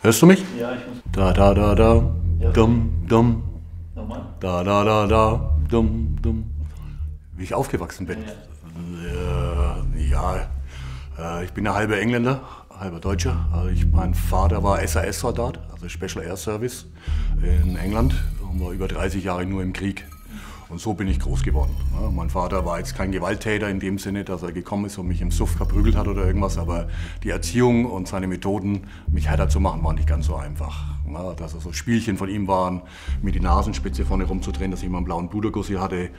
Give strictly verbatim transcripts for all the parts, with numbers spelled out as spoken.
Hörst du mich? Ja, ich muss. Da, da, da, da, ja. Dumm, dumm. Nochmal? Da, da, da, da, dumm, dumm. Wie ich aufgewachsen bin. Ja, ja. Äh, ich bin ein halber Engländer, halber Deutscher. Also ich, mein Vater war S A S-Soldat, also Special Air Service in England. Und war über dreißig Jahre nur im Krieg. Und so bin ich groß geworden. Ja, mein Vater war jetzt kein Gewalttäter in dem Sinne, dass er gekommen ist und mich im Suff verprügelt hat oder irgendwas, aber die Erziehung und seine Methoden, mich härter zu machen, war nicht ganz so einfach. Ja, dass so Spielchen von ihm waren, mir die Nasenspitze vorne rumzudrehen, dass ich mal einen blauen Pudergussi hatte.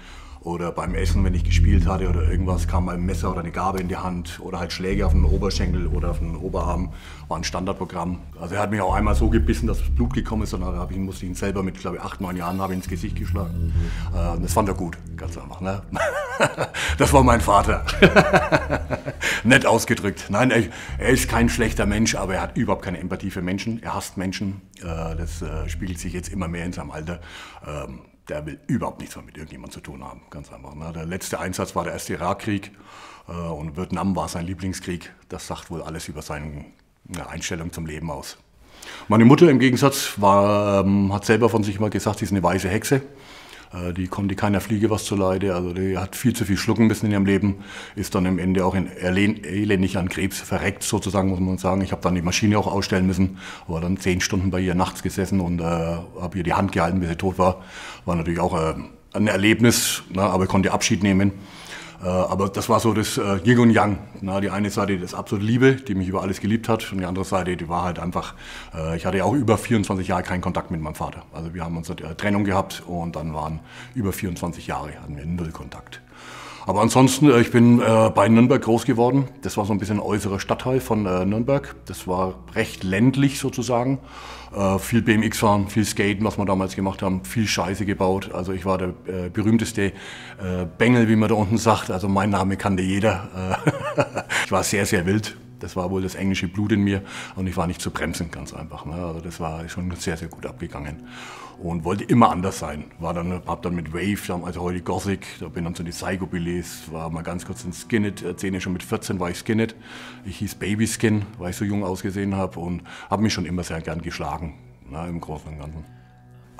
Oder beim Essen, wenn ich gespielt hatte oder irgendwas, kam mal ein Messer oder eine Gabel in die Hand oder halt Schläge auf den Oberschenkel oder auf den Oberarm. War ein Standardprogramm. Also er hat mich auch einmal so gebissen, dass das Blut gekommen ist und dann hab ich, musste ich ihn selber mit, glaube ich, acht, neun Jahren habe ich ins Gesicht geschlagen. Mhm. Das fand er gut, ganz einfach. Ne? Das war mein Vater. Nett ausgedrückt. Nein, er, er ist kein schlechter Mensch, aber er hat überhaupt keine Empathie für Menschen. Er hasst Menschen. Das spiegelt sich jetzt immer mehr in seinem Alter. Der will überhaupt nichts mehr mit irgendjemandem zu tun haben, ganz einfach. Ne? Der letzte Einsatz war der erste Irakkrieg äh, und Vietnam war sein Lieblingskrieg. Das sagt wohl alles über seine Einstellung zum Leben aus. Meine Mutter im Gegensatz war, ähm, hat selber von sich mal gesagt, sie ist eine weiße Hexe. Äh, die konnte keiner Fliege was zu leide, also die hat viel zu viel schlucken müssen in ihrem Leben. Ist dann am Ende auch in elendig an Krebs verreckt, sozusagen, muss man sagen. Ich habe dann die Maschine auch ausstellen müssen, war dann zehn Stunden bei ihr nachts gesessen und äh, habe ihr die Hand gehalten, bis sie tot war. War natürlich auch äh, ein Erlebnis, ne, aber ich konnte Abschied nehmen. Äh, aber das war so das äh, Yin und Yang. Ne? Die eine Seite, das absolute Liebe, die mich über alles geliebt hat. Und die andere Seite, die war halt einfach, äh, ich hatte ja auch über vierundzwanzig Jahre keinen Kontakt mit meinem Vater. Also wir haben uns eine Trennung gehabt und dann waren über vierundzwanzig Jahre, hatten wir null Kontakt. Aber ansonsten, ich bin äh, bei Nürnberg groß geworden. Das war so ein bisschen ein äußerer Stadtteil von äh, Nürnberg. Das war recht ländlich sozusagen. Äh, viel B M X fahren, viel Skaten, was wir damals gemacht haben, viel Scheiße gebaut. Also ich war der äh, berühmteste äh, Bengel, wie man da unten sagt. Also mein Name kannte jeder. Äh, ich war sehr, sehr wild. Das war wohl das englische Blut in mir und ich war nicht zu bremsen, ganz einfach. Ne? Also das war schon sehr, sehr gut abgegangen und wollte immer anders sein. War dann, hab dann mit Wave, also heute Gothic, da bin dann zu den Psychobillies, war mal ganz kurz in Skinhead-Szene, schon mit vierzehn war ich Skinhead. Ich hieß Baby Skin, weil ich so jung ausgesehen habe und habe mich schon immer sehr gern geschlagen, ne? Im Großen und Ganzen.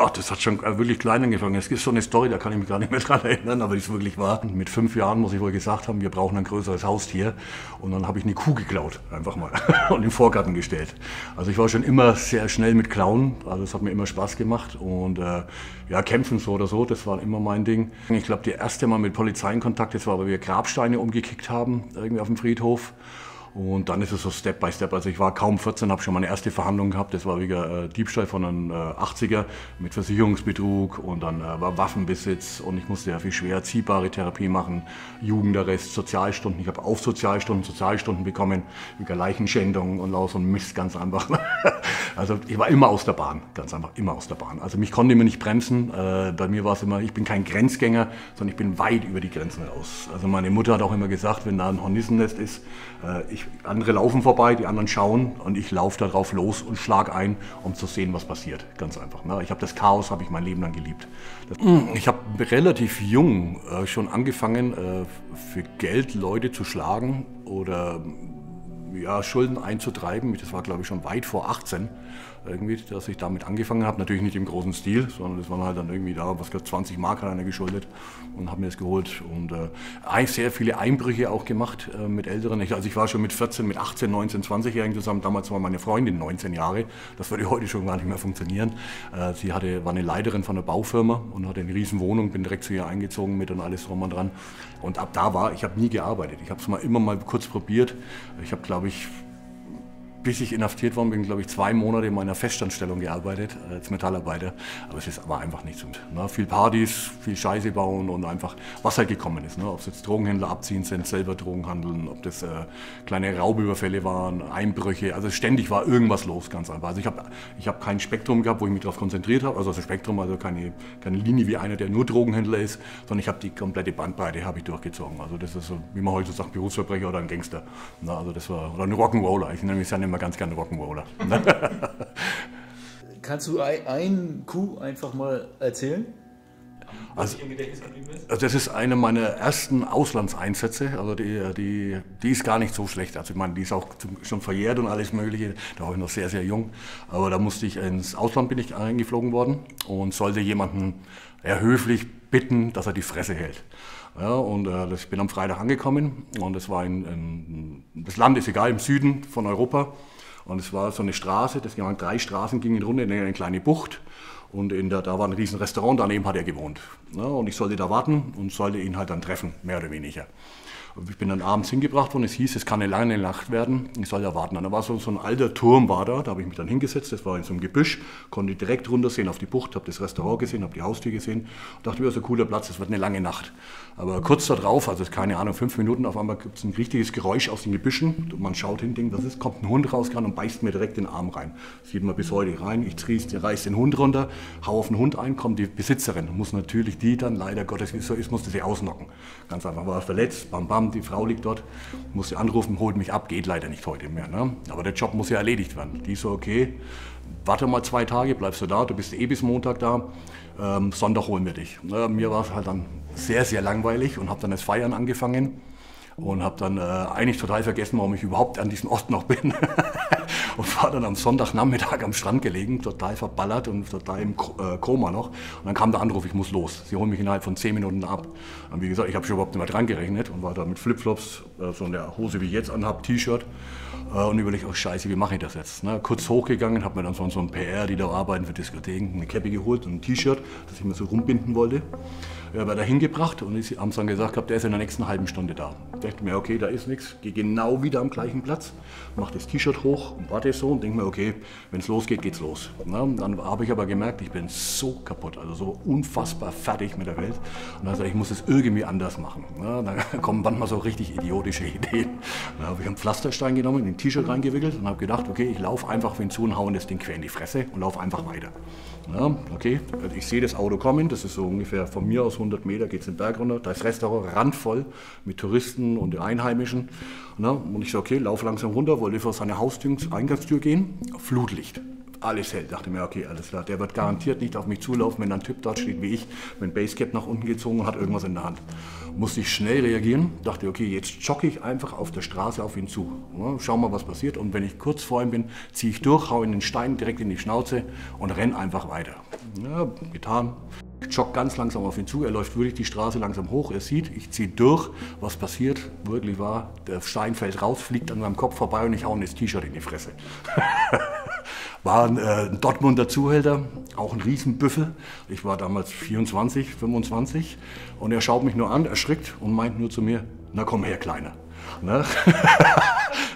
Ach, das hat schon wirklich klein angefangen. Es ist so eine Story, da kann ich mich gar nicht mehr dran erinnern, aber die ist wirklich wahr. Mit fünf Jahren muss ich wohl gesagt haben, wir brauchen ein größeres Haustier. Und dann habe ich eine Kuh geklaut, einfach mal, und im Vorgarten gestellt. Also ich war schon immer sehr schnell mit Klauen, also es hat mir immer Spaß gemacht. Und äh, ja, kämpfen so oder so, das war immer mein Ding. Ich glaube, der erste Mal mit Polizei in Kontakt, das war, weil wir Grabsteine umgekickt haben, irgendwie auf dem Friedhof. Und dann ist es so Step by Step. Also ich war kaum vierzehn, habe schon meine erste Verhandlung gehabt. Das war wieder äh, Diebstahl von einem äh, achtziger mit Versicherungsbetrug und dann äh, war Waffenbesitz. Und ich musste ja viel schwer erziehbare Therapie machen, Jugendarrest, Sozialstunden. Ich habe auf Sozialstunden, Sozialstunden bekommen, über Leichenschändungen und so ein Mist, ganz einfach. Also ich war immer aus der Bahn, ganz einfach, immer aus der Bahn. Also mich konnte immer nicht bremsen. Äh, bei mir war es immer, ich bin kein Grenzgänger, sondern ich bin weit über die Grenzen raus. Also meine Mutter hat auch immer gesagt, wenn da ein Hornissennest ist, äh, ich andere laufen vorbei, die anderen schauen und ich laufe darauf los und schlag ein, um zu sehen, was passiert. Ganz einfach. Ne? Ich habe das Chaos, habe ich mein Leben lang geliebt. Das ich habe relativ jung äh, schon angefangen, äh, für Geld Leute zu schlagen oder ja, Schulden einzutreiben. Das war, glaube ich, schon weit vor achtzehn. Irgendwie, dass ich damit angefangen habe. Natürlich nicht im großen Stil, sondern das waren halt dann irgendwie da, was zwanzig Mark hat einer geschuldet und habe mir das geholt. Und äh, sehr viele Einbrüche auch gemacht äh, mit Älteren. Also ich war schon mit vierzehn, mit achtzehn, neunzehn, zwanzig-Jährigen zusammen. Damals war meine Freundin neunzehn Jahre. Das würde heute schon gar nicht mehr funktionieren. Äh, sie hatte, war eine Leiterin von einer Baufirma und hatte eine riesen Wohnung. Bin direkt zu ihr eingezogen mit und alles drum und dran. Und ab da war, ich habe nie gearbeitet. Ich habe es mal immer mal kurz probiert. Ich habe, glaube ich, bis ich inhaftiert worden bin, glaube ich, zwei Monate in meiner Festanstellung gearbeitet, als Metallarbeiter. Aber es ist aber einfach nichts. Ne? Viel Partys, viel Scheiße bauen und einfach, was halt gekommen ist. Ne? Ob es jetzt Drogenhändler abziehen sind, selber Drogen handeln, ob das äh, kleine Raubüberfälle waren, Einbrüche. Also ständig war irgendwas los, ganz einfach. Also ich habe ich hab kein Spektrum gehabt, wo ich mich darauf konzentriert habe. Also das Spektrum, also keine, keine Linie wie einer, der nur Drogenhändler ist, sondern ich habe die komplette Bandbreite hab ich durchgezogen. Also das ist so, wie man heute sagt, Berufsverbrecher oder ein Gangster. Ne? Also das war, oder ein Rock'n'Roller. Ich nenne mich ja immer ganz gerne Rock'n'Roller. Kannst du ein Coup einfach mal erzählen? Also, also das ist eine meiner ersten Auslandseinsätze, also die, die, die ist gar nicht so schlecht. Also ich meine, die ist auch schon verjährt und alles Mögliche, da war ich noch sehr, sehr jung. Aber da musste ich ins Ausland, bin ich eingeflogen worden und sollte jemanden ja, höflich bitten, dass er die Fresse hält. Ja, und äh, ich bin am Freitag angekommen und es war in, in, das Land ist egal, im Süden von Europa. Und es war so eine Straße, das waren drei Straßen, gingen runter in eine kleine Bucht. Und in der, da war ein riesen Restaurant, daneben hat er gewohnt. Ja, und ich sollte da warten und sollte ihn halt dann treffen, mehr oder weniger. Ich bin dann abends hingebracht worden, es hieß, es kann eine lange Nacht werden, ich soll da warten. Und da war so, so ein alter Turm, war da, da habe ich mich dann hingesetzt, das war in so einem Gebüsch, konnte direkt runtersehen auf die Bucht, habe das Restaurant gesehen, habe die Haustür gesehen. Und dachte mir, so ein cooler Platz, das wird eine lange Nacht. Aber kurz darauf, also keine Ahnung, fünf Minuten, auf einmal gibt es ein richtiges Geräusch aus den Gebüschen. Und man schaut hin, denkt, was ist, kommt ein Hund raus und beißt mir direkt den Arm rein. Das sieht man bis heute rein, ich reiß den Hund runter, hau auf den Hund ein, kommt die Besitzerin. Muss natürlich die dann, leider Gottes, wie es so ist, musste sie ausnocken. Ganz einfach, war verletzt, bam, bam. Die Frau liegt dort, muss sie anrufen, holt mich ab, geht leider nicht heute mehr. Ne? Aber der Job muss ja erledigt werden. Die so, okay, warte mal zwei Tage, bleibst du da, du bist eh bis Montag da, ähm, Sonntag holen wir dich. Na, mir war es halt dann sehr, sehr langweilig und habe dann das Feiern angefangen und habe dann äh, eigentlich total vergessen, warum ich überhaupt an diesem Ort noch bin. Und war dann am Sonntagnachmittag am Strand gelegen, total verballert und total im Koma noch. Und dann kam der Anruf, ich muss los. Sie holen mich innerhalb von zehn Minuten ab. Und wie gesagt, ich habe schon überhaupt nicht mehr dran gerechnet und war da mit Flipflops, so in der Hose wie ich jetzt anhab, T-Shirt. Und überlegt, oh Scheiße, wie mache ich das jetzt? Ne? Kurz hochgegangen, habe mir dann so, so einen P R, die da arbeiten für Diskotheken, eine Käppe geholt und ein T-Shirt, das ich mir so rumbinden wollte. Ich habe da hingebracht und ich habe dann gesagt, gehabt, der ist in der nächsten halben Stunde da. Ich dachte mir, okay, da ist nichts, gehe genau wieder am gleichen Platz, mache das T-Shirt hoch und warte so und denke mir, okay, wenn es losgeht, geht's los. Na, dann habe ich aber gemerkt, ich bin so kaputt, also so unfassbar fertig mit der Welt. Und dann sage ich, muss es irgendwie anders machen. Na, dann kommen manchmal so richtig idiotische Ideen. Dann habe ich einen Pflasterstein genommen, in ein T-Shirt reingewickelt und habe gedacht, okay, ich laufe einfach auf ihn zu und haue das Ding quer in die Fresse und laufe einfach weiter. Na, okay, ich sehe das Auto kommen, das ist so ungefähr von mir aus hundert Meter geht es den Berg runter, da ist Restaurant randvoll mit Touristen und den Einheimischen. Na, und ich so, okay, laufe langsam runter, wollte vor seine Haustür, Eingangstür gehen, Flutlicht, alles hell. Dachte mir, okay, alles klar, der wird garantiert nicht auf mich zulaufen, wenn ein Typ dort steht wie ich, mit dem Basecap nach unten gezogen und hat irgendwas in der Hand. Musste ich schnell reagieren, dachte, okay, jetzt jogge ich einfach auf der Straße auf ihn zu. Na, schau mal, was passiert und wenn ich kurz vor ihm bin, ziehe ich durch, hau in den Stein direkt in die Schnauze und renn einfach weiter. Ja, getan. Joggt ganz langsam auf ihn zu, er läuft wirklich die Straße langsam hoch, er sieht, ich ziehe durch, was passiert, wirklich war, der Stein fällt raus, fliegt an meinem Kopf vorbei und ich hau ihm das T-Shirt in die Fresse. War ein, äh, ein Dortmunder Zuhälter, auch ein Riesenbüffel, ich war damals vierundzwanzig, fünfundzwanzig und er schaut mich nur an, erschrickt und meint nur zu mir, na komm her, Kleiner. Ne?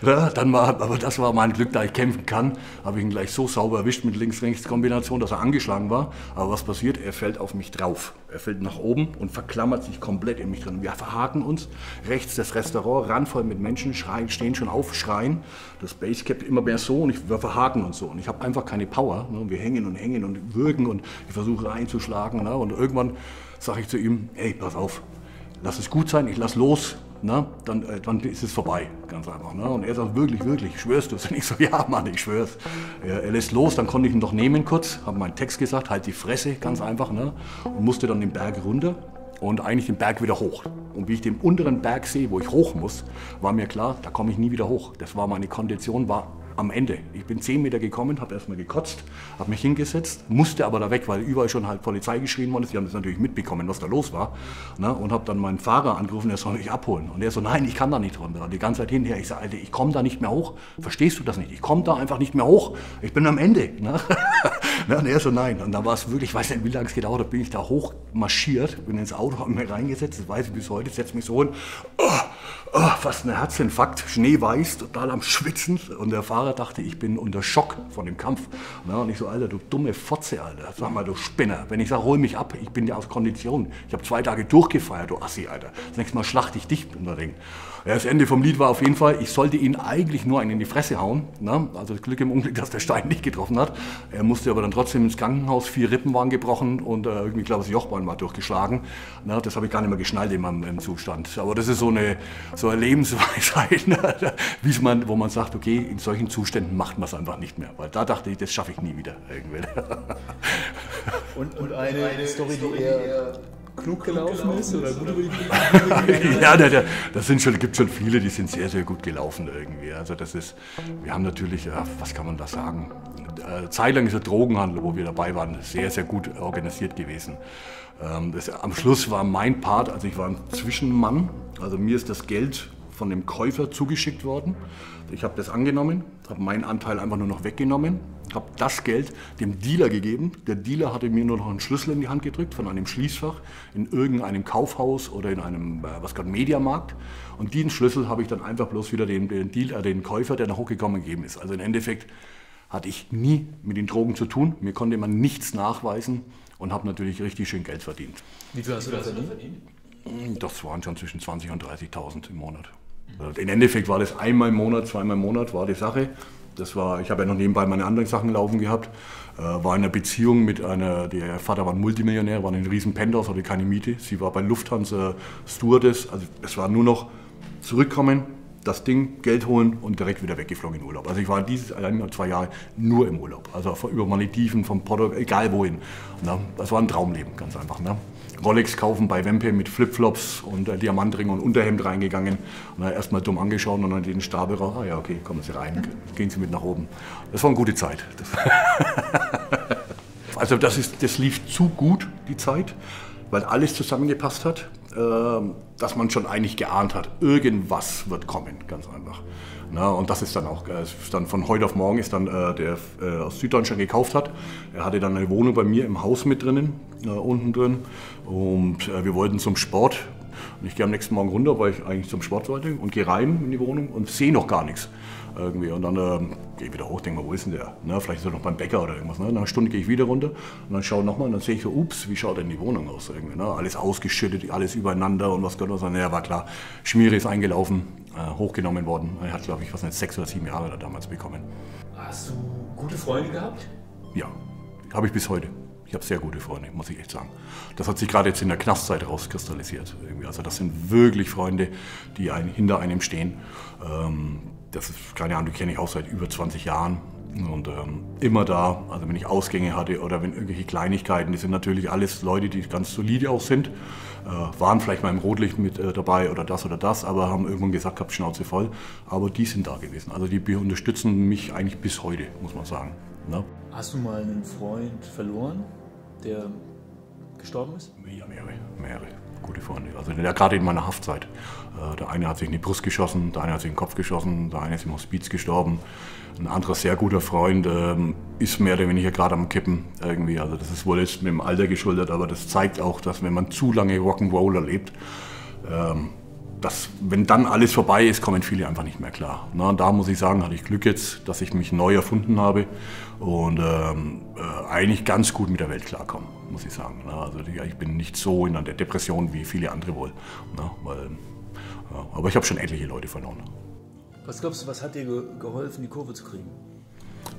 Ja, dann war, aber das war mein Glück, da ich kämpfen kann, habe ich ihn gleich so sauber erwischt mit Links-Rechts-Kombination, dass er angeschlagen war. Aber was passiert? Er fällt auf mich drauf. Er fällt nach oben und verklammert sich komplett in mich drin. Wir verhaken uns. Rechts das Restaurant, randvoll mit Menschen, schreien, stehen schon auf, schreien. Das Basecap immer mehr so und ich, wir verhaken uns so. Und ich habe einfach keine Power. Ne? Wir hängen und hängen und würgen und ich versuche reinzuschlagen. Ne? Und irgendwann sage ich zu ihm, hey, pass auf, lass es gut sein, ich lass los. Na, dann, dann ist es vorbei, ganz einfach. Ne? Und er sagt, wirklich, wirklich, schwörst du es? Und ich so, ja Mann, ich schwör's. Er, er lässt los, dann konnte ich ihn doch nehmen kurz, habe meinen Text gesagt, halt die Fresse, ganz einfach. Ne? Und musste dann den Berg runter und eigentlich den Berg wieder hoch. Und wie ich den unteren Berg sehe, wo ich hoch muss, war mir klar, da komme ich nie wieder hoch. Das war meine Kondition, war am Ende. Ich bin zehn Meter gekommen, habe erstmal gekotzt, habe mich hingesetzt, musste aber da weg, weil überall schon halt Polizei geschrien worden ist. Die haben das natürlich mitbekommen, was da los war. Ne? Und habe dann meinen Fahrer angerufen, der soll mich abholen. Und der so, nein, ich kann da nicht runter. Und die ganze Zeit hinher, ich sage, Alter, ich komme da nicht mehr hoch. Verstehst du das nicht? Ich komme da einfach nicht mehr hoch. Ich bin am Ende. Ne? Und er so, nein. Und da war es wirklich, ich weiß nicht, wie lange es gedauert hat, bin ich da hoch marschiert, bin ins Auto, habe mich reingesetzt, das weiß ich bis heute, setze mich so hin. Oh, oh, fast ein Herzinfarkt, schneeweiß, total am Schwitzen. Und der Fahrer dachte, ich bin unter Schock von dem Kampf. Na, und ich so, Alter, du dumme Fotze, Alter. Sag mal, du Spinner. Wenn ich sage, hol mich ab, ich bin ja aus Kondition. Ich habe zwei Tage durchgefeiert, du Assi, Alter. Das nächste Mal schlachte ich dich unter den Ring. Ja, das Ende vom Lied war auf jeden Fall, ich sollte ihn eigentlich nur einen in die Fresse hauen. Na? Also Glück im Unglück, dass der Stein nicht getroffen hat. Er musste aber dann trotzdem ins Krankenhaus, vier Rippen waren gebrochen und äh, irgendwie, glaube ich, das Jochbein war durchgeschlagen. Na, das habe ich gar nicht mehr geschnallt in meinem im Zustand. Aber das ist so eine eine, so eine Lebensweisheit, wie man, wo man sagt, okay, in solchen Zuständen macht man es einfach nicht mehr. Weil da dachte ich, das schaffe ich nie wieder. Und, und eine, eine Story, die eher klug gelaufen ist? Oder gut über die ja, da, da, das sind schon, gibt schon viele, die sind sehr, sehr gut gelaufen irgendwie. Also das ist, wir haben natürlich, was kann man da sagen? Zeitlang ist der Drogenhandel, wo wir dabei waren, sehr, sehr gut organisiert gewesen. Das, am Schluss war mein Part, also ich war ein Zwischenmann, also mir ist das Geld von dem Käufer zugeschickt worden. Ich habe das angenommen, habe meinen Anteil einfach nur noch weggenommen, habe das Geld dem Dealer gegeben. Der Dealer hatte mir nur noch einen Schlüssel in die Hand gedrückt von einem Schließfach in irgendeinem Kaufhaus oder in einem, was gerade Mediamarkt. Und diesen Schlüssel habe ich dann einfach bloß wieder den, den, Dealer, den Käufer, der nach hochgekommen gegeben ist. Also im Endeffekt hatte ich nie mit den Drogen zu tun, mir konnte man nichts nachweisen und habe natürlich richtig schön Geld verdient. Wie viel hast du da verdient? Das waren schon zwischen zwanzig und dreißigtausend im Monat. Also im Endeffekt war das einmal im Monat, zweimal im Monat war die Sache. Das war, ich habe ja noch nebenbei meine anderen Sachen laufen gehabt. Äh, war in einer Beziehung mit einer, der Vater war ein Multimillionär, war in einem riesen Penthouse, hatte keine Miete. Sie war bei Lufthansa Stewardess, also es war nur noch zurückkommen, das Ding, Geld holen und direkt wieder weggeflogen in Urlaub. Also ich war dieses ein, zwei Jahre nur im Urlaub, also über Malediven, vom Portugal, egal wohin. Na, das war ein Traumleben, ganz einfach. Ne? Rolex kaufen bei Wempe mit Flipflops und äh, Diamantring und Unterhemd reingegangen. Und dann erstmal dumm angeschaut und dann den Stapel raus. Ah ja, okay, kommen Sie rein, gehen Sie mit nach oben. Das war eine gute Zeit. Das also das, ist, das lief zu gut, die Zeit, weil alles zusammengepasst hat, dass man schon eigentlich geahnt hat, irgendwas wird kommen, ganz einfach. Na, und das ist dann auch, ist dann von heute auf morgen ist dann äh, der äh, aus Süddeutschland gekauft hat. Er hatte dann eine Wohnung bei mir im Haus mit drinnen, äh, unten drin. Und äh, wir wollten zum Sport. Und ich gehe am nächsten Morgen runter, weil ich eigentlich zum Sport wollte und gehe rein in die Wohnung und sehe noch gar nichts. Irgendwie. Und dann ähm, gehe ich wieder hoch, denke mal, wo ist denn der? Ne? Vielleicht ist er noch beim Bäcker oder irgendwas. Ne? Nach einer Stunde gehe ich wieder runter und dann schaue nochmal und dann sehe ich so, ups, wie schaut denn die Wohnung aus? Irgendwie, ne? Alles ausgeschüttet, alles übereinander und was gehört was. Naja, war klar, Schmiere ist eingelaufen, äh, hochgenommen worden. Er hat, glaube ich, was nicht, sechs oder sieben Jahre da damals bekommen. Hast du gute Freunde gehabt? Ja, habe ich bis heute. Ich habe sehr gute Freunde, muss ich echt sagen. Das hat sich gerade jetzt in der Knastzeit rauskristallisiert. Irgendwie. Also das sind wirklich Freunde, die ein, hinter einem stehen. Ähm, Das ist, keine Ahnung, die kenne ich auch seit über zwanzig Jahren und ähm, immer da, also wenn ich Ausgänge hatte oder wenn irgendwelche Kleinigkeiten, die sind natürlich alles Leute, die ganz solide auch sind, äh, waren vielleicht mal im Rotlicht mit äh, dabei oder das oder das, aber haben irgendwann gesagt, hab Schnauze voll, aber die sind da gewesen, also die unterstützen mich eigentlich bis heute, muss man sagen. Ne? Hast du mal einen Freund verloren, der gestorben ist? Ja, mehrere, mehrere. Gute Freunde, also gerade in meiner Haftzeit. Der eine hat sich in die Brust geschossen, der eine hat sich in den Kopf geschossen, der eine ist im Hospiz gestorben. Ein anderer sehr guter Freund ähm, ist mehr oder weniger gerade am Kippen irgendwie. Also das ist wohl jetzt mit dem Alter geschuldet, aber das zeigt auch, dass wenn man zu lange Rock'n'Roller lebt, ähm, dass wenn dann alles vorbei ist, kommen viele einfach nicht mehr klar. Na, und da muss ich sagen, hatte ich Glück jetzt, dass ich mich neu erfunden habe und ähm, äh, eigentlich ganz gut mit der Welt klarkomme, muss ich sagen. Na, also ich bin nicht so in der Depression wie viele andere wohl. Na, weil, ja, aber ich habe schon etliche Leute verloren. Was glaubst du, was hat dir ge geholfen, die Kurve zu kriegen?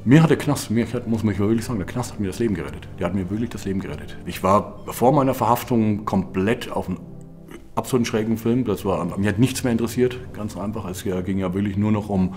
Mir hat der Knast, mir hat, muss man wirklich sagen, der Knast hat mir das Leben gerettet. Der hat mir wirklich das Leben gerettet. Ich war vor meiner Verhaftung komplett auf dem absoluten schrägen Film, das war, mir hat nichts mehr interessiert, ganz einfach. Es ging ja wirklich nur noch um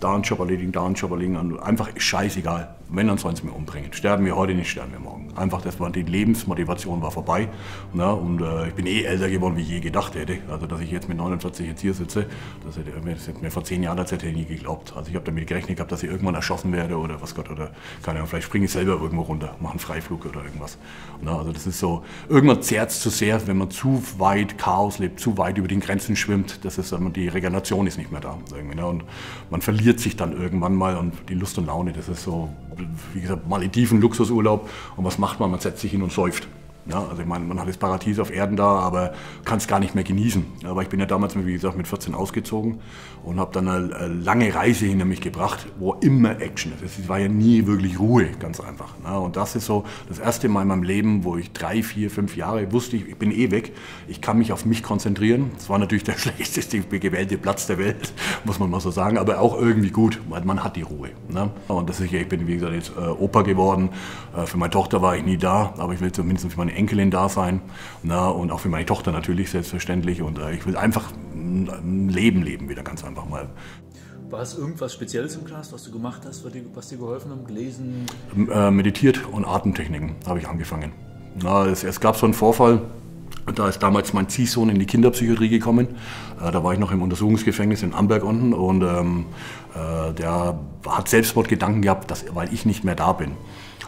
da einen Job erledigen, da einen Job erledigen, einfach scheißegal, wenn, dann sollen sie mich umbringen. Sterben wir heute nicht, sterben wir morgen. Einfach, das war, die Lebensmotivation war vorbei, ne? Und äh, ich bin eh älter geworden, wie ich je gedacht hätte. Also, dass ich jetzt mit neunundvierzig jetzt hier sitze, das hätte, das hätte mir vor zehn Jahren das hätte ich nie geglaubt. Also ich habe damit gerechnet gehabt, dass ich irgendwann erschossen werde oder was Gott, oder keine Ahnung, vielleicht springe ich selber irgendwo runter, mache einen Freiflug oder irgendwas. Ne? Also das ist so, irgendwann zerrt es zu sehr, wenn man zu weit Chaos lebt, zu weit über den Grenzen schwimmt, das ist, die Regeneration ist nicht mehr da. Irgendwie, ne? Und man verliert sich dann irgendwann mal und die Lust und Laune, das ist so, wie gesagt, Malediven, Luxusurlaub und was macht man? Man setzt sich hin und säuft. Ja, also ich meine, man hat das Paradies auf Erden da, aber kann es gar nicht mehr genießen. Aber ich bin ja damals, wie gesagt, mit vierzehn ausgezogen und habe dann eine, eine lange Reise hinter mich gebracht, wo immer Action ist. Es war ja nie wirklich Ruhe, ganz einfach. Ja, und das ist so das erste Mal in meinem Leben, wo ich drei, vier, fünf Jahre wusste, ich, ich bin eh weg, ich kann mich auf mich konzentrieren. Das war natürlich der schlechteste gewählte Platz der Welt, muss man mal so sagen, aber auch irgendwie gut, weil man hat die Ruhe. Ne? Und das ist, ich bin, wie gesagt, jetzt äh, Opa geworden. Äh, für meine Tochter war ich nie da, aber ich will zumindest für meine Enkelin da sein, na, und auch für meine Tochter natürlich, selbstverständlich. Und äh, ich will einfach ein Leben leben wieder, ganz einfach mal. War es irgendwas Spezielles im Knast, was du gemacht hast, was dir geholfen hat? Gelesen? Äh, meditiert und Atemtechniken habe ich angefangen. Na, es, es gab so einen Vorfall, da ist damals mein Ziehsohn in die Kinderpsychiatrie gekommen. Äh, da war ich noch im Untersuchungsgefängnis in Amberg unten und ähm, äh, der hat Selbstmordgedanken gehabt, dass, weil ich nicht mehr da bin.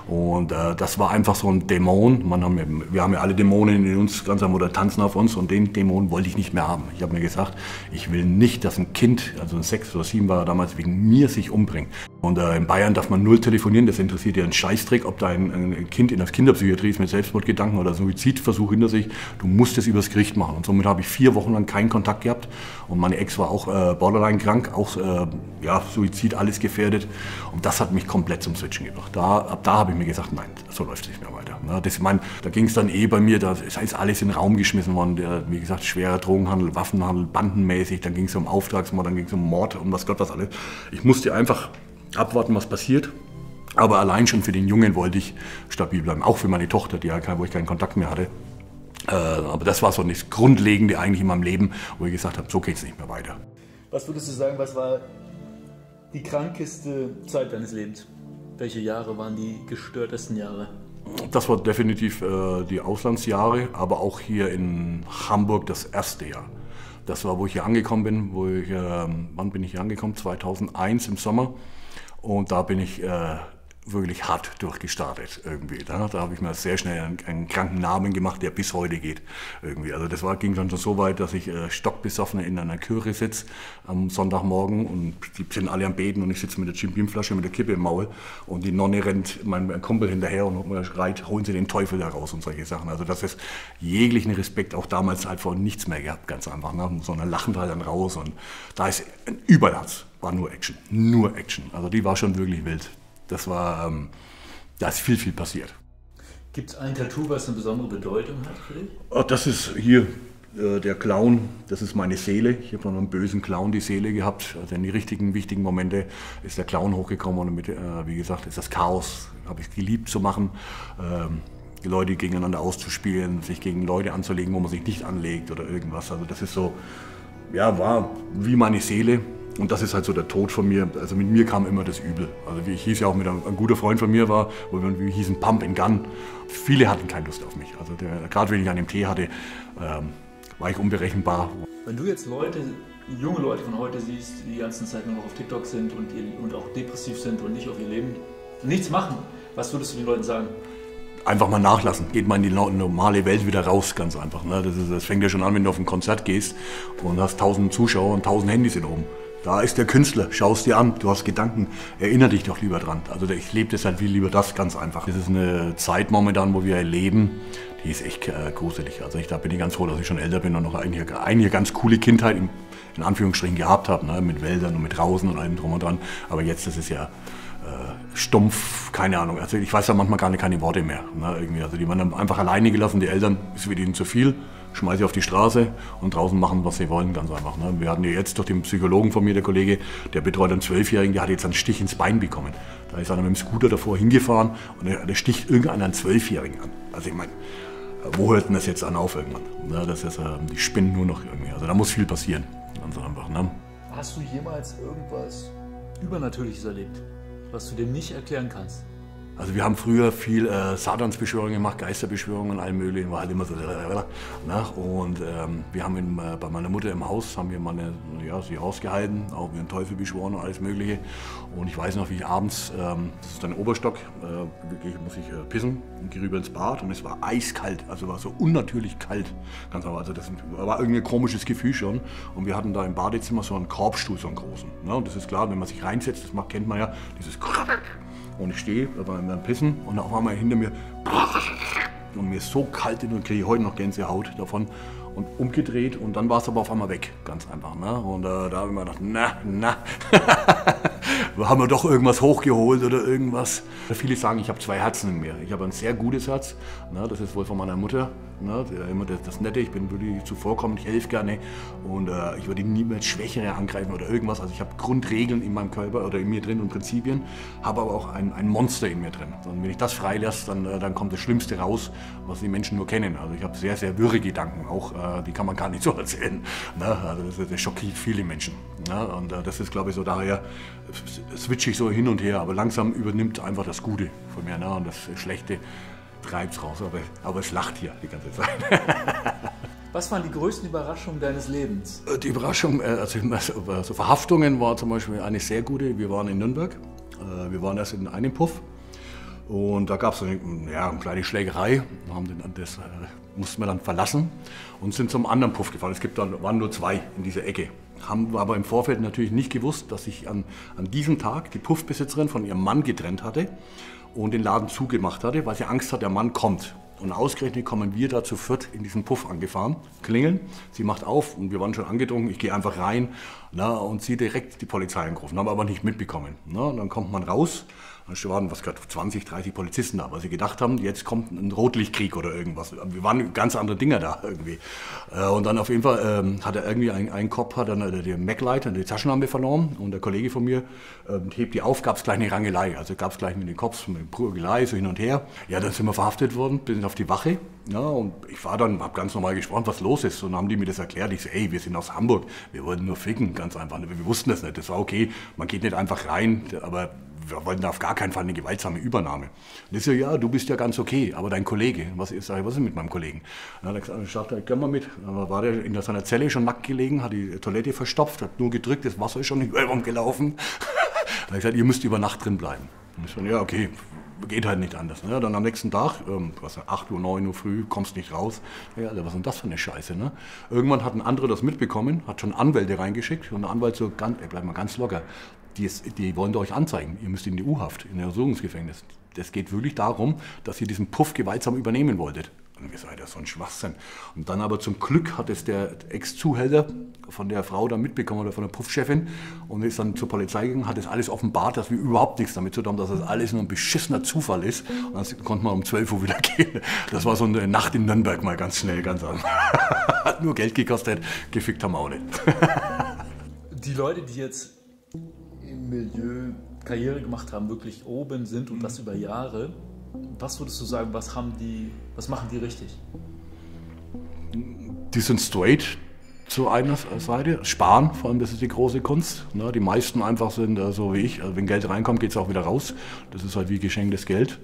Und äh, das war einfach so ein Dämon. Man haben ja, wir haben ja alle Dämonen in uns, ganz am oder tanzen auf uns, und den Dämon wollte ich nicht mehr haben. Ich habe mir gesagt, ich will nicht, dass ein Kind, also ein sechs oder sieben war damals, wegen mir sich umbringt. Und äh, in Bayern darf man null telefonieren, das interessiert ja einen Scheißdreck, ob da ein, ein Kind in der Kinderpsychiatrie ist mit Selbstmordgedanken oder Suizidversuch hinter sich. Du musst es übers Gericht machen. Und somit habe ich vier Wochen lang keinen Kontakt gehabt. Und meine Ex war auch äh, borderline krank, auch äh, ja, Suizid, alles gefährdet. Und das hat mich komplett zum Switchen gebracht. Da, ab da habe ich mir gesagt, nein, so läuft es nicht mehr weiter. Na, das, mein, da ging es dann eh bei mir, da ist alles in den Raum geschmissen worden. Der, wie gesagt, schwerer Drogenhandel, Waffenhandel, bandenmäßig. Dann ging es um Auftragsmord, dann ging es um Mord und was Gott was alles. Ich musste einfach abwarten, was passiert. Aber allein schon für den Jungen wollte ich stabil bleiben. Auch für meine Tochter, die, wo ich keinen Kontakt mehr hatte. Äh, aber das war so das Grundlegende eigentlich in meinem Leben, wo ich gesagt habe, so geht es nicht mehr weiter. Was würdest du sagen, was war die krankeste Zeit deines Lebens? Welche Jahre waren die gestörtesten Jahre? Das war definitiv äh, die Auslandsjahre, aber auch hier in Hamburg das erste Jahr. Das war, wo ich hier angekommen bin, wo ich, äh, wann bin ich hier angekommen? zweitausendeins im Sommer. Und da bin ich äh, wirklich hart durchgestartet irgendwie. Da, da habe ich mir sehr schnell einen, einen kranken Namen gemacht, der bis heute geht irgendwie. Also das war, ging dann schon so weit, dass ich äh, stockbesoffen in einer Kirche sitze am Sonntagmorgen und die sind alle am Beten und ich sitze mit der Jim Beam Flasche mit der Kippe im Maul und die Nonne rennt meinem Kumpel hinterher und schreit, holen Sie den Teufel da raus und solche Sachen. Also das ist jeglichen Respekt auch damals halt vor nichts mehr gehabt, ganz einfach, ne? Sondern lachend halt dann raus und da ist ein Überlast. War nur Action, nur Action. Also die war schon wirklich wild. Das war, ähm, da ist viel, viel passiert. Gibt es ein Tattoo, was eine besondere Bedeutung hat für dich? Oh, das ist hier äh, der Clown, das ist meine Seele. Ich habe von einem bösen Clown die Seele gehabt. Also in die richtigen, wichtigen Momente ist der Clown hochgekommen und mit, äh, wie gesagt, ist das Chaos. Habe ich geliebt zu machen. Ähm, die Leute gegeneinander auszuspielen, sich gegen Leute anzulegen, wo man sich nicht anlegt oder irgendwas. Also das ist so, ja, war wie meine Seele. Und das ist halt so der Tod von mir, also mit mir kam immer das Übel. Also ich hieß ja auch mit einem, ein guter Freund von mir war, wo wir, wir hießen Pump and Gun. Viele hatten keine Lust auf mich. Also gerade wenn ich einen Tee hatte, ähm, war ich unberechenbar. Wenn du jetzt Leute, junge Leute von heute siehst, die die ganze Zeit nur noch auf TikTok sind und, und auch depressiv sind und nicht auf ihr Leben, nichts machen, was würdest du den Leuten sagen? Einfach mal nachlassen, geht mal in die normale Welt wieder raus, ganz einfach. Ne? Das, ist, das fängt ja schon an, wenn du auf ein Konzert gehst und hast tausend Zuschauer und tausend Handys in oben. Da ist der Künstler, schau es dir an, du hast Gedanken, erinnere dich doch lieber dran. Also ich lebe deshalb viel lieber das, ganz einfach. Das ist eine Zeit momentan, wo wir erleben, die ist echt äh, gruselig. Also ich, da bin ich ganz froh, dass ich schon älter bin und noch eigentlich eine ganz coole Kindheit in, in Anführungsstrichen gehabt habe, ne? Mit Wäldern und mit draußen und allem drum und dran. Aber jetzt, das ist ja äh, stumpf, keine Ahnung. Also ich weiß ja manchmal gar nicht, keine Worte mehr. Ne? Irgendwie. Also die waren einfach alleine gelassen, die Eltern, ist wieder ihnen zu viel. Schmeiß sie auf die Straße und draußen machen, was sie wollen, ganz einfach. Ne? Wir hatten ja jetzt durch den Psychologen von mir, der Kollege, der betreut einen Zwölfjährigen, der hat jetzt einen Stich ins Bein bekommen. Da ist einer mit dem Scooter davor hingefahren und der, der sticht irgendeiner einen Zwölfjährigen an. Also ich meine, wo hört denn das jetzt an auf irgendwann? Ne? Das ist, äh, die spinnen nur noch irgendwie. Also da muss viel passieren, ganz einfach. Ne? Hast du jemals irgendwas Übernatürliches erlebt, was du dir nicht erklären kannst? Also wir haben früher viel äh, Satansbeschwörungen gemacht, Geisterbeschwörungen und all Möglichen, war halt immer so. Ne? Und ähm, wir haben in, äh, bei meiner Mutter im Haus, haben wir mal eine, ja, sie ausgehalten, auch mit dem Teufel beschworen und alles Mögliche. Und ich weiß noch, wie ich abends, ähm, das ist dann Oberstock, äh, ich, muss ich äh, pissen und gehe rüber ins Bad und es war eiskalt, also war so unnatürlich kalt. Ganz einfach, also das war irgendein komisches Gefühl schon. Und wir hatten da im Badezimmer so einen Korbstuhl, so einen großen. Ne? Und das ist klar, wenn man sich reinsetzt, das macht, kennt man ja, dieses. Und ich stehe beim Pissen und auf einmal hinter mir und mir ist so kalt und kriege ich heute noch Gänsehaut davon und umgedreht und dann war es aber auf einmal weg, ganz einfach. Ne? Und äh, da habe ich mir gedacht, na, na, haben wir doch irgendwas hochgeholt oder irgendwas. Viele sagen, ich habe zwei Herzen in mir. Ich habe ein sehr gutes Herz, ne? Das ist wohl von meiner Mutter. Ne? Der, immer das, das Nette, ich bin wirklich zuvorkommend, ich helfe gerne und äh, ich würde niemals Schwächere angreifen oder irgendwas. Also ich habe Grundregeln in meinem Körper oder in mir drin und Prinzipien, habe aber auch ein, ein Monster in mir drin. Und wenn ich das freilasse, dann, äh, dann kommt das Schlimmste raus, was die Menschen nur kennen. Also ich habe sehr, sehr wirre Gedanken auch, äh, die kann man gar nicht so erzählen. Ne? Also das, das schockiert viele Menschen. Ne? Und äh, das ist, glaube ich, so, daher switche ich so hin und her, aber langsam übernimmt einfach das Gute von mir, ne? Und das Schlechte treibt's raus, aber, aber es lacht hier die ganze Zeit. Was waren die größten Überraschungen deines Lebens? Die Überraschung, also, also Verhaftungen war zum Beispiel eine sehr gute. Wir waren in Nürnberg, wir waren erst in einem Puff und da gab es eine, ja, eine kleine Schlägerei. Wir haben den, das mussten wir dann verlassen und sind zum anderen Puff gefahren. Es gibt dann, waren nur zwei in dieser Ecke. Haben aber im Vorfeld natürlich nicht gewusst, dass sich an, an diesem Tag die Puffbesitzerin von ihrem Mann getrennt hatte und den Laden zugemacht hatte, weil sie Angst hat, der Mann kommt. Und ausgerechnet kommen wir da zu viert in diesen Puff angefahren, klingeln, sie macht auf und wir waren schon angetrunken, ich gehe einfach rein, na, und sie direkt die Polizei angerufen, haben aber nicht mitbekommen. Na, und dann kommt man raus, dann waren was gerade zwanzig, dreißig Polizisten da, weil sie gedacht haben, jetzt kommt ein Rotlichtkrieg oder irgendwas. Wir waren ganz andere Dinger da irgendwie. Und dann auf jeden Fall ähm, hat er irgendwie, ein, ein Kopf hat dann äh, den Mac-Light und die Taschenlampe verloren und der Kollege von mir ähm, hebt die auf, gab es gleich eine Rangelei, also gab es gleich mit den Cops, mit Prügelei, so hin und her. Ja, dann sind wir verhaftet worden, bis auf die Wache, ja, und ich war dann, habe ganz normal gesprochen, was los ist, und dann haben die mir das erklärt. Ich so, ey, wir sind aus Hamburg, wir wollten nur ficken, ganz einfach, wir wussten das nicht, das war okay, man geht nicht einfach rein, aber wir wollten auf gar keinen Fall eine gewaltsame Übernahme. Und ich so, ja, du bist ja ganz okay, aber dein Kollege, was ist, sag ich, was ist mit meinem Kollegen? Dann hat er gesagt, ich geh mal mit, dann war der in seiner Zelle schon nackt gelegen, hat die Toilette verstopft, hat nur gedrückt, das Wasser ist schon in die Ölung gelaufen. Dann habe ich gesagt, ihr müsst über Nacht drin bleiben. Und ich so, ja, okay. Geht halt nicht anders. Ne? Dann am nächsten Tag, ähm, was, acht Uhr, neun Uhr früh, kommst nicht raus. Ja, also was ist denn das für eine Scheiße? Ne? Irgendwann hat ein anderer das mitbekommen, hat schon Anwälte reingeschickt und der Anwalt so, ganz, ey, bleib mal ganz locker, die, ist, die wollen euch anzeigen, ihr müsst in die U-Haft, in das Untersuchungsgefängnis. Das geht wirklich darum, dass ihr diesen Puff gewaltsam übernehmen wolltet. Und wir sagen, das ist so ein Schwachsinn. Und dann aber zum Glück hat es der Ex-Zuhälter von der Frau dann mitbekommen oder von der Puffchefin und ist dann zur Polizei gegangen, hat das alles offenbart, dass wir überhaupt nichts damit zu tun haben, dass das alles nur ein beschissener Zufall ist. Und dann konnte man um zwölf Uhr wieder gehen. Das war so eine Nacht in Nürnberg mal ganz schnell, ganz anders. Hat nur Geld gekostet, gefickt haben wir auch nicht. Die Leute, die jetzt im Milieu Karriere gemacht haben, wirklich oben sind und das über Jahre, was würdest du sagen, was haben die, was machen die richtig? Die sind straight zu einer Seite, sparen, vor allem, das ist die große Kunst. Die meisten einfach sind so wie ich, also wenn Geld reinkommt, geht es auch wieder raus. Das ist halt wie geschenktes Geld.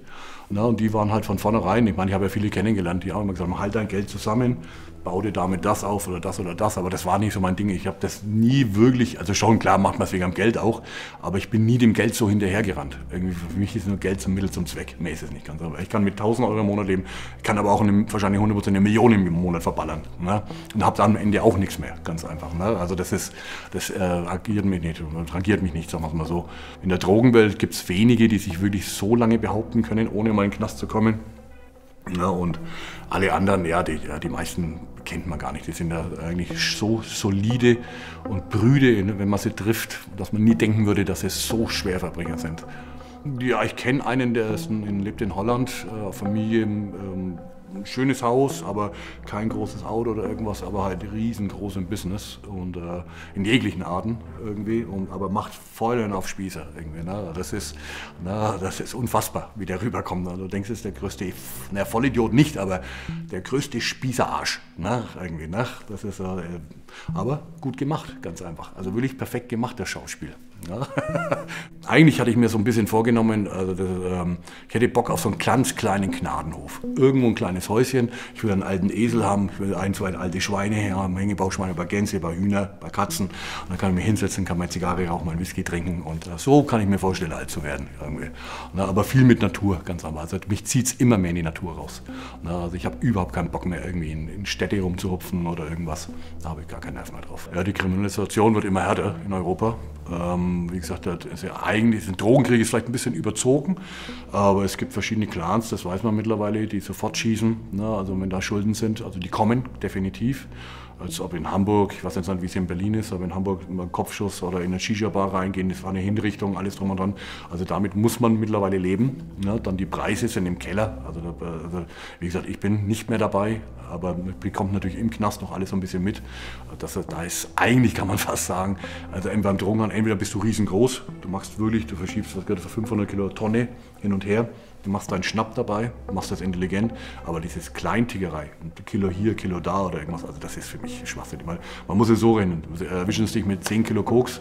Und die waren halt von vornherein, ich meine, ich habe ja viele kennengelernt, die haben immer gesagt, halt dein Geld zusammen, bau dir damit das auf oder das oder das, aber das war nicht so mein Ding. Ich habe das nie wirklich, also schon klar macht man es wegen am Geld auch, aber ich bin nie dem Geld so hinterhergerannt. Irgendwie für mich ist nur Geld zum Mittel zum Zweck. Nee, ist es nicht ganz. Aber ich kann mit tausend Euro im Monat leben, kann aber auch eine, wahrscheinlich hundert Prozent eine Million im Monat verballern, ne? Und habe dann am Ende auch nichts mehr, ganz einfach, ne? Also das ist, das äh, agiert mich nicht, rangiert mich nicht, sagen wir es mal so. In der Drogenwelt gibt es wenige, die sich wirklich so lange behaupten können, ohne mal in den Knast zu kommen. Ja, und alle anderen, ja, die, ja, die meisten kennt man gar nicht. Die sind ja eigentlich so solide und brüde, wenn man sie trifft, dass man nie denken würde, dass sie so Schwerverbrecher sind. Ja, ich kenne einen, der ist in, lebt in Holland, äh, Familie, ähm, ein schönes Haus, aber kein großes Auto oder irgendwas, aber halt riesengroß im Business und äh, in jeglichen Arten irgendwie, und, aber macht Feuern auf Spießer irgendwie. Ne? Das ist, na, das ist unfassbar, wie der rüberkommt. Ne? Du denkst, es ist der größte, na, Vollidiot nicht, aber der größte Spießerarsch, ne? Irgendwie. Ne? Das ist, äh, aber gut gemacht, ganz einfach. Also wirklich perfekt gemacht, das Schauspiel. Ja. Eigentlich hatte ich mir so ein bisschen vorgenommen, also das, ähm, ich hätte Bock auf so einen ganz kleinen Gnadenhof. Irgendwo ein kleines Häuschen, ich will einen alten Esel haben, ich will ein, zwei alte Schweine haben, Hängebauchschweine, ein paar Gänse, ein paar Hühner, ein paar Katzen. Und dann kann ich mich hinsetzen, kann meine Zigarre rauchen, meinen Whisky trinken und äh, so kann ich mir vorstellen, alt zu werden. Irgendwie. Na, aber viel mit Natur, ganz einfach. Also mich zieht es immer mehr in die Natur raus. Na, also ich habe überhaupt keinen Bock mehr, irgendwie in, in Städte rumzuhupfen oder irgendwas. Da habe ich gar keinen Nerv mehr drauf. Ja, die Kriminalisation wird immer härter in Europa. Ähm, wie gesagt, das ist ja eigentlich, ein Drogenkrieg ist vielleicht ein bisschen überzogen, aber es gibt verschiedene Clans, das weiß man mittlerweile, die sofort schießen, ne? Also wenn da Schulden sind, also die kommen definitiv. Als ob in Hamburg, ich weiß nicht, wie es in Berlin ist, aber in Hamburg ein Kopfschuss oder in eine Shisha-Bar reingehen, das war eine Hinrichtung, alles drum und dran. Also damit muss man mittlerweile leben. Ja, dann die Preise sind im Keller. Also, also wie gesagt, ich bin nicht mehr dabei, aber bekommt natürlich im Knast noch alles so ein bisschen mit. Das, da ist, eigentlich kann man fast sagen, also beim Drogenhandel, entweder bist du riesengroß, du machst wirklich, du verschiebst was gehört für fünfhundert Kilo Tonne hin und her. Du machst deinen Schnapp dabei, machst das intelligent, aber dieses Kleintickerei, Kilo hier, Kilo da oder irgendwas, also das ist für mich Schwachsinn. Man, man muss es so rechnen, du erwischst dich mit zehn Kilo Koks,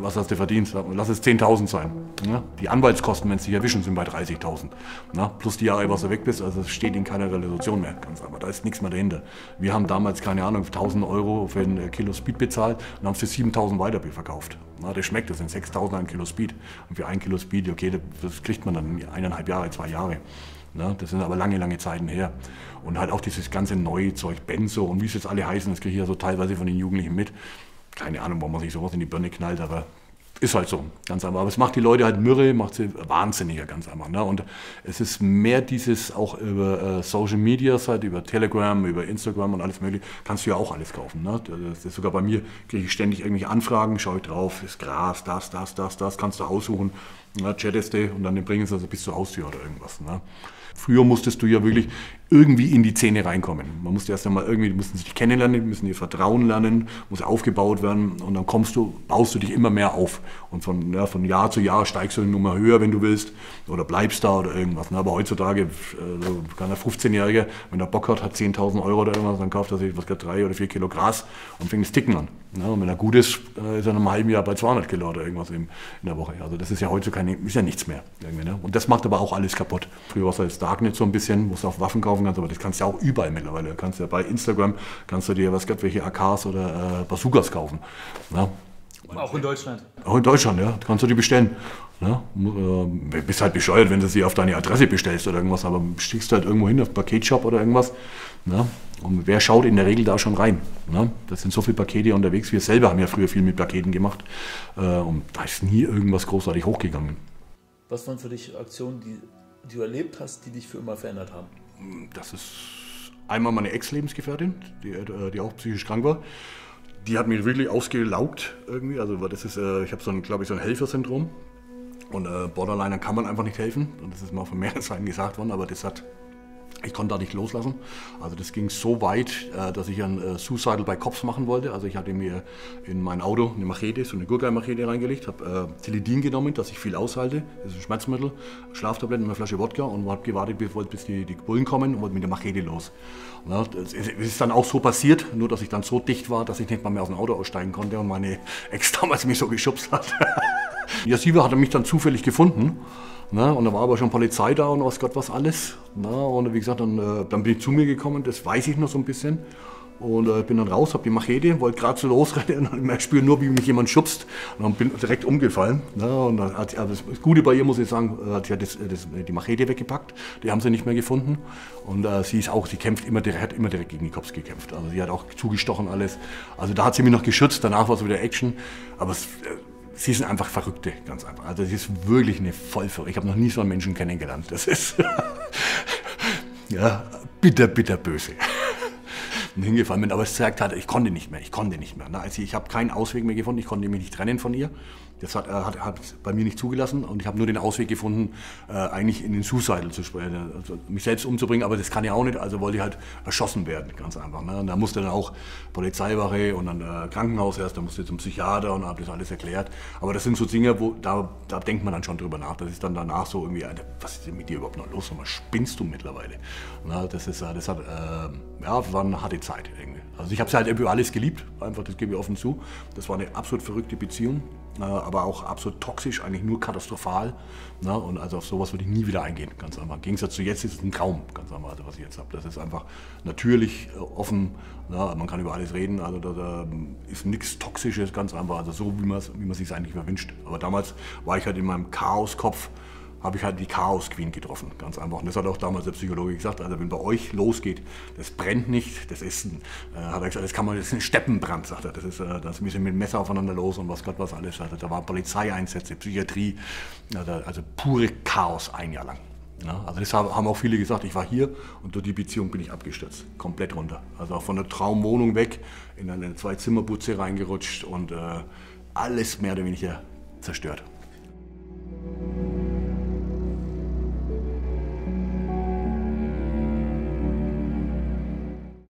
was hast du verdient? Lass es zehntausend sein. Ja? Die Anwaltskosten, wenn es dich erwischen, sind bei dreißigtausend. Plus die Jahre, was du weg bist, also es steht in keiner Relation mehr, ganz einfach. Da ist nichts mehr dahinter. Wir haben damals, keine Ahnung, tausend Euro für ein Kilo Speed bezahlt und haben es für siebentausend weiter verkauft. Na, das schmeckt, das sind sechstausend ein Kilo Speed. Und für ein Kilo Speed, okay, das kriegt man dann eineinhalb Jahre, zwei Jahre. Na, das sind aber lange, lange Zeiten her. Und halt auch dieses ganze neue Zeug, Benzo und wie es jetzt alle heißen, das kriege ich ja so teilweise von den Jugendlichen mit. Keine Ahnung, warum man sich sowas in die Birne knallt, aber ist halt so, ganz einfach. Aber es macht die Leute halt mürre, macht sie wahnsinniger, ganz einfach. Ne? Und es ist mehr dieses, auch über äh, Social Media, halt, über Telegram, über Instagram und alles mögliche, kannst du ja auch alles kaufen. Ne? Das ist sogar bei mir, kriege ich ständig irgendwelche Anfragen, schaue ich drauf, ist Gras, das, das, das, das, kannst du aussuchen, ne? Chattest du und dann bringen sie also bis zur Haustür oder irgendwas. Ne? Früher musstest du ja wirklich irgendwie in die Szene reinkommen. Man musste erst einmal irgendwie, die mussten sich kennenlernen, die müssen dir Vertrauen lernen, muss aufgebaut werden und dann kommst du, baust du dich immer mehr auf. Und von, ja, von Jahr zu Jahr steigst du nochmal höher, wenn du willst, oder bleibst da oder irgendwas. Aber heutzutage, also, kann der fünfzehnjährige, wenn der Bock hat, hat zehntausend Euro oder irgendwas, dann kauft er sich, was gerade drei oder vier Kilo Gras und fängt das Ticken an. Und wenn er gut ist, ist er in einem halben Jahr bei zweihundert Kilo oder irgendwas in der Woche. Also das ist ja heutzutage ist ja nichts mehr. Und das macht aber auch alles kaputt. Früher war es das Darknet so ein bisschen, musst du auf Waffen kaufen, kannst, aber das kannst du ja auch überall mittlerweile. Du kannst ja bei Instagram, kannst du dir was gab, welche A Ks oder äh, Bazookas kaufen. Ja. Auch in Deutschland? Auch in Deutschland, ja. Kannst du die bestellen. Ja. Du bist halt bescheuert, wenn du sie auf deine Adresse bestellst oder irgendwas, aber schickst du halt irgendwo hin, auf einen Paketshop oder irgendwas. Ja. Und wer schaut in der Regel da schon rein? Ne? Das sind so viele Pakete unterwegs. Wir selber haben ja früher viel mit Paketen gemacht. Äh, und da ist nie irgendwas großartig hochgegangen. Was waren für dich Aktionen, die, die du erlebt hast, die dich für immer verändert haben? Das ist einmal meine Ex-Lebensgefährtin, die, die auch psychisch krank war. Die hat mich wirklich ausgelaugt irgendwie. Also das ist, äh, ich habe so ein, glaube ich, so ein Helfersyndrom. Und äh, Borderliner kann man einfach nicht helfen. Und das ist mal von mehreren Seiten gesagt worden, aber das hat... Ich konnte da nicht loslassen. Also das ging so weit, dass ich einen Suicidal by Cops machen wollte. Also ich hatte mir in mein Auto eine Machete, so eine Gurkei-Machete reingelegt, habe Teledin genommen, dass ich viel aushalte. Das ist ein Schmerzmittel, Schlaftabletten und eine Flasche Wodka und habe gewartet, bis die, die Bullen kommen und wollte mit der Machete los. Es ist dann auch so passiert, nur dass ich dann so dicht war, dass ich nicht mal mehr aus dem Auto aussteigen konnte und meine Ex damals mich so geschubst hat. Ja, sie hat mich dann zufällig gefunden. Na, und da war aber schon Polizei da und was Gott was alles. Na, und wie gesagt, dann, äh, dann bin ich zu mir gekommen, das weiß ich noch so ein bisschen. Und äh, bin dann raus, habe die Machete, wollte gerade so losrennen und ich spüre nur, wie mich jemand schubst. Und dann bin ich direkt umgefallen. Na, und dann hat, also das Gute bei ihr, muss ich sagen, hat sie das, das, die Machete weggepackt. Die haben sie nicht mehr gefunden. Und äh, sie ist auch, sie kämpft immer, hat immer direkt gegen die Cops gekämpft. Also sie hat auch zugestochen alles. Also da hat sie mich noch geschützt, danach war es wieder Action. Aber es, sie sind einfach Verrückte, ganz einfach. Also sie ist wirklich eine Vollverrückte. Ich habe noch nie so einen Menschen kennengelernt. Das ist ja, bitter, bitter böse. Hingefallen bin, aber es zeigt halt, ich konnte nicht mehr, ich konnte nicht mehr. Also ich habe keinen Ausweg mehr gefunden, ich konnte mich nicht trennen von ihr. Das hat, hat, hat bei mir nicht zugelassen und ich habe nur den Ausweg gefunden, äh, eigentlich in den Suicidal zu sprechen, also mich selbst umzubringen, aber das kann ja auch nicht, also wollte ich halt erschossen werden, ganz einfach. Ne? Und da musste dann auch Polizeiwache und dann äh, Krankenhaus erst, da musste zum Psychiater und habe das alles erklärt. Aber das sind so Dinge, wo, da, da denkt man dann schon drüber nach, das ist dann danach so irgendwie, Alter, was ist denn mit dir überhaupt noch los, was spinnst du mittlerweile? Na, das ist, das hat, äh, ja, war eine harte Zeit irgendwie. Also ich habe sie halt über alles geliebt, einfach, das gebe ich offen zu. Das war eine absolut verrückte Beziehung, aber auch absolut toxisch, eigentlich nur katastrophal. Ne? Und also auf sowas würde ich nie wieder eingehen, ganz einfach. Im Gegensatz zu jetzt ist es ein Traum, ganz einfach, also was ich jetzt habe. Das ist einfach natürlich, offen, ne? Man kann über alles reden, also da, da ist nichts Toxisches, ganz einfach, also so wie man es wie man sich eigentlich erwünscht. Aber damals war ich halt in meinem Chaoskopf, habe ich halt die Chaos Queen getroffen, ganz einfach. Und das hat auch damals der Psychologe gesagt, also wenn bei euch losgeht, das brennt nicht, das ist ein, äh, hat er gesagt, das kann man, das ist ein Steppenbrand, sagt er, das ist, äh, das müssen mit Messer aufeinander los und was Gott was alles, sagt er. Da waren Polizeieinsätze, Psychiatrie, also pure Chaos ein Jahr lang. Ja, also das haben auch viele gesagt, ich war hier und durch die Beziehung bin ich abgestürzt, komplett runter. Also auch von der Traumwohnung weg, in eine Zwei-Zimmer-Butze reingerutscht und äh, alles mehr oder weniger zerstört.